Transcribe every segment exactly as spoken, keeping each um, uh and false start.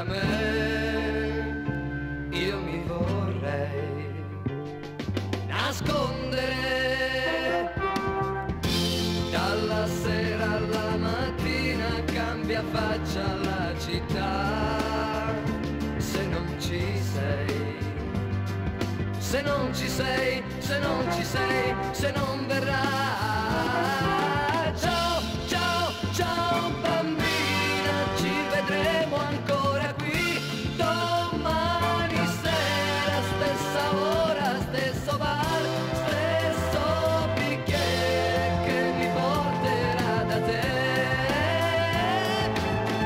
a me, io mi vorrei nascondere. Dalla sera alla mattina cambia faccia la città. Se non ci sei, se non ci sei, se non ci sei, se non verrà. Ciao, ciao, ciao bambina, ci vedremo ancora qui domani sera, stessa ora, stesso bar, stesso bicchiere che mi porterà da te.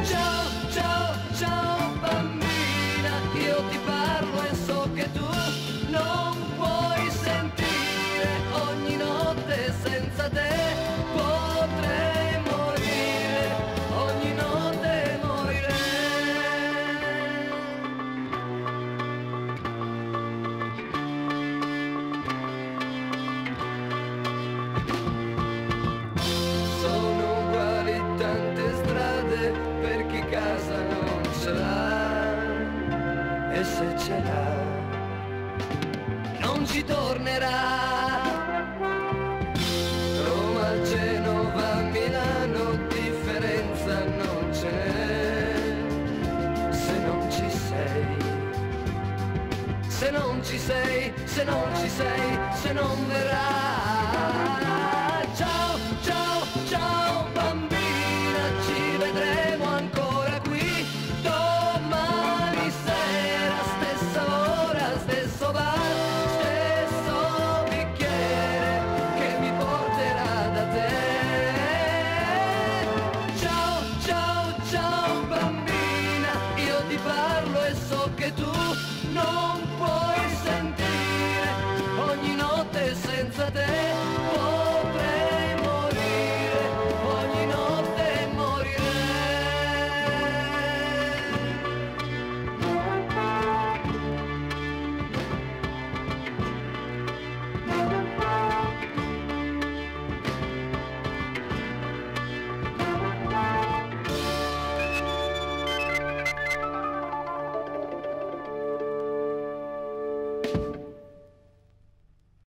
Ciao, ciao, ciao bambina, io ti parlo e so che tu non puoi sentire, ogni notte senza te potrei morire, ogni notte morirei. Sono uguali tante strade per chi casa non ce l'ha, e se ce l'ha non ci tornerà. Roma, Genova, Milano, differenza non ce n'è. Se non ci sei, se non ci sei, se non ci sei, se non verrà.